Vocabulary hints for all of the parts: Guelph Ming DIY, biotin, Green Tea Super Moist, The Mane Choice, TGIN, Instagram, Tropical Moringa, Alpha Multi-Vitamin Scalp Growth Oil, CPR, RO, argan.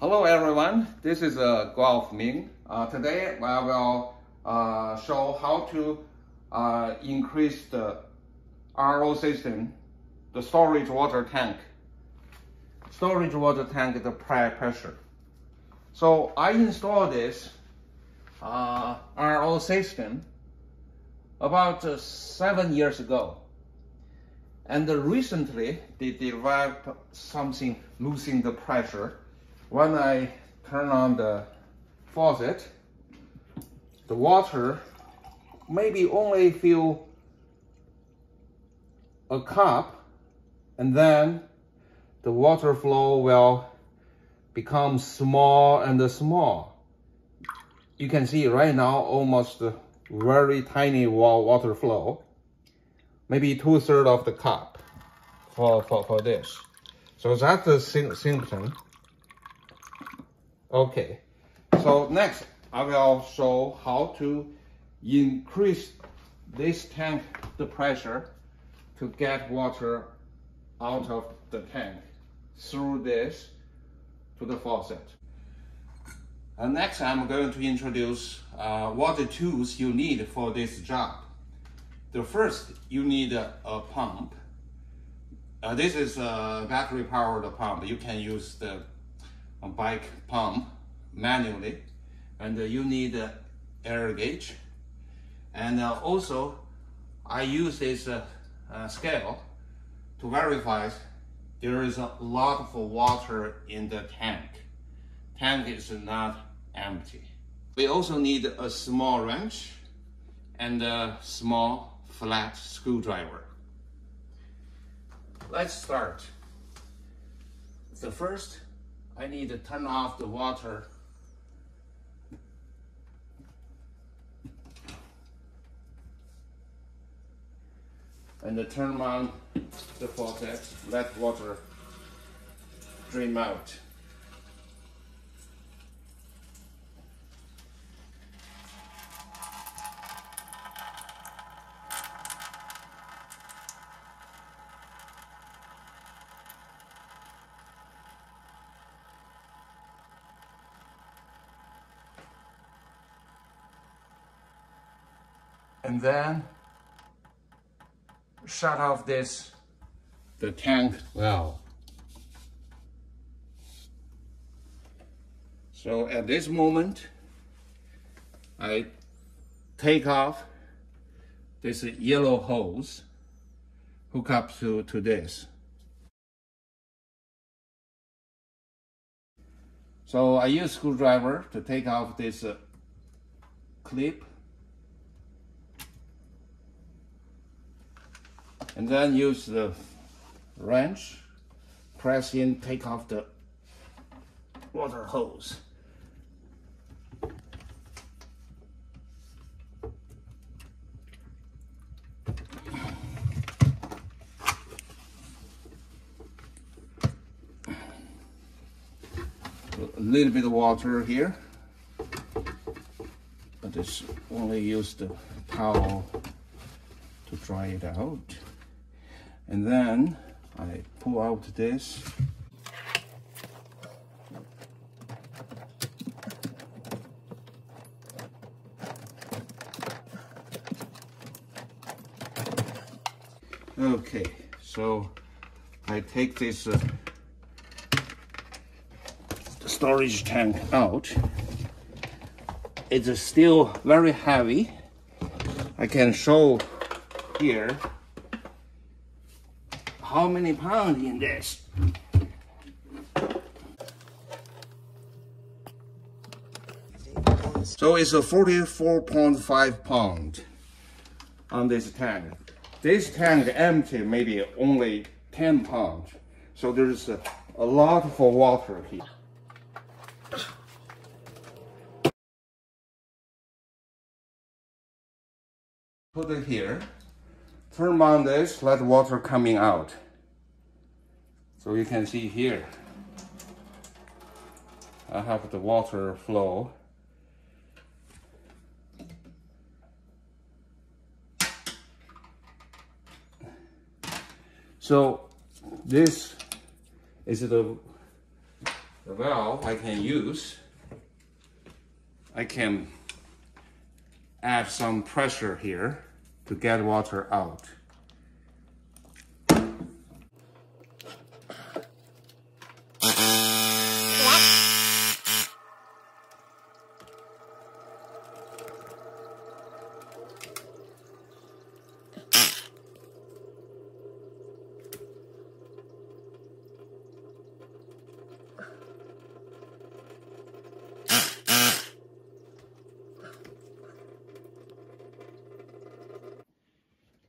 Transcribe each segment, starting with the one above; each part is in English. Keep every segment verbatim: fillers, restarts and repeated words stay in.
Hello everyone, this is uh, Guelph Ming. Uh, today I will uh, show how to uh, increase the R O system, the storage water tank. Storage water tank, the pressure. So I installed this uh, R O system about uh, seven years ago. And uh, recently they developed something losing the pressure. When I turn on the faucet, the water maybe only fill a cup, and then the water flow will become small and small. You can see right now almost very tiny water flow, maybe two-thirds of the cup for, for, for this. So that's the symptom. Okay, so next I will show how to increase this tank the pressure to get water out of the tank through this to the faucet. And next I'm going to introduce uh, what the tools you need for this job. The first, you need a, a pump. Uh, this is a battery powered pump. You can use the bike pump manually, and uh, you need uh, air gauge, and uh, also I use this uh, uh, scale to verify there is a lot of water in the tank. Tank is not empty. We also need a small wrench and a small flat screwdriver. Let's start. The first, I need to turn off the water. And to turn on the faucet, let water stream out. And then shut off this, the tank valve. So at this moment, I take off this yellow hose, hook up to, to this. So I use screwdriver to take off this uh, clip. And then use the wrench, press in, take off the water hose. A little bit of water here, but it's only used the towel to dry it out. And then I pull out this. Okay, so I take this uh, storage tank out. It's still very heavy. I can show here how many pounds in this? So it's a forty-four point five pound on this tank. This tank empty, maybe only ten pounds. So there's a, a lot of water here. Put it here, turn on this, let water coming out. So you can see here, I have the water flow. So this is the The valve I can use, I can add some pressure here to get water out.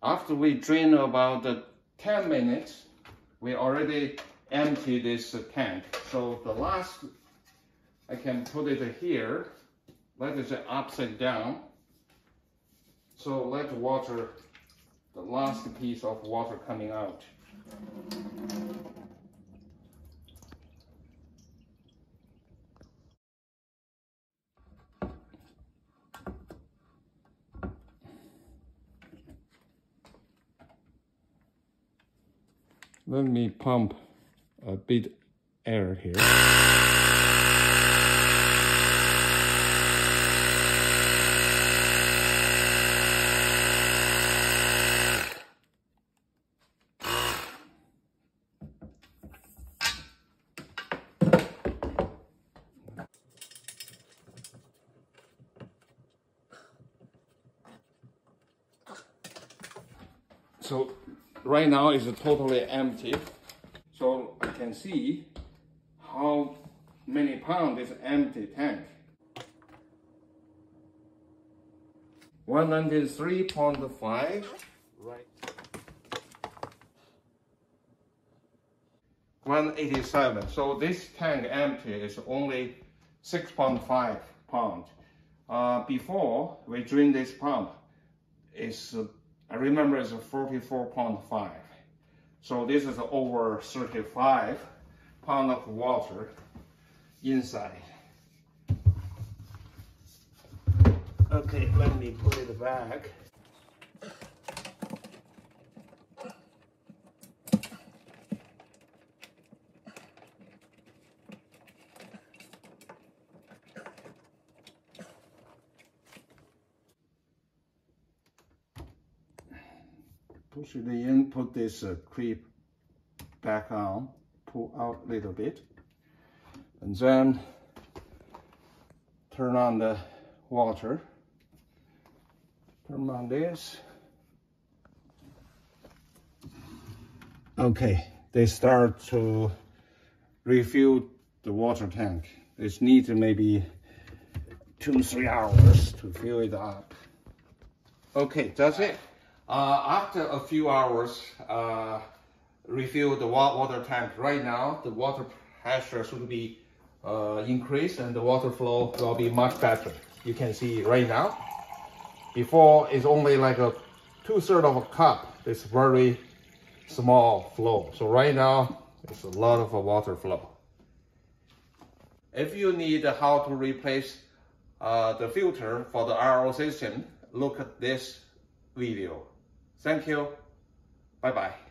After we drain about ten minutes, we already emptied this tank. So the last, I can put it here, let it upside down. So let water, the last piece of water coming out. Let me pump a bit air here. So right now is totally empty, so I can see how many pounds is empty tank. one ninety-three point five, right? one eighty-seven. So this tank empty is only six point five pounds. Uh, before we drain this pump, it's. Uh, I remember it's forty-four point five. So this is over thirty-five pounds of water inside. Okay, let me put it back. Push it in, put this uh, clip back on, pull out a little bit, and then turn on the water. Turn on this. Okay, they start to refill the water tank. It needs maybe two, three hours to fill it up. Okay, that's it. Uh, after a few hours, uh, refill the wa water tank. Right now, the water pressure should be uh, increased and the water flow will be much better. You can see right now. Before, it's only like a two-thirds of a cup. It's very small flow. So right now, it's a lot of a water flow. If you need how to replace uh, the filter for the R O system, look at this video. Thank you. Bye-bye.